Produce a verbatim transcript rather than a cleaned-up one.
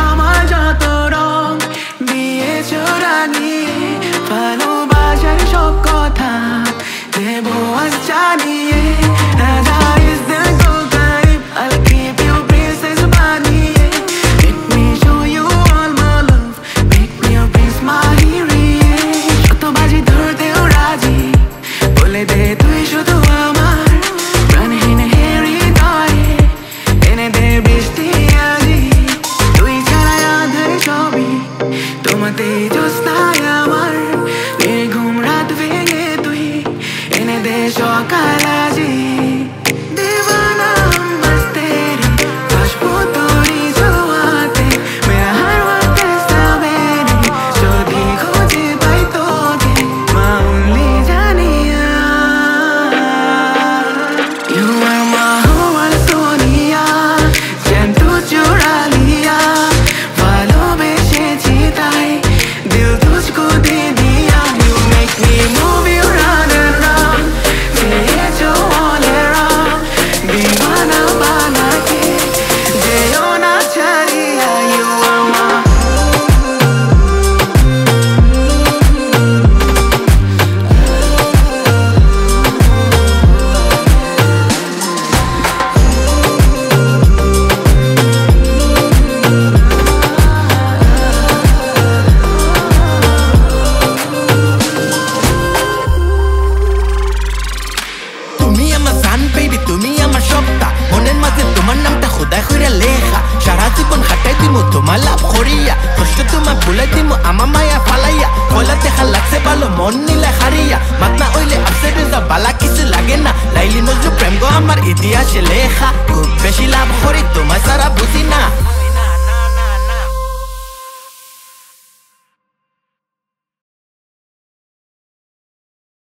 amar joto rong diye chorani bhalobajar shob kotha. Laili mujhe prem go amar itihas lekha, khub beshi labh khori tumar sara buzina.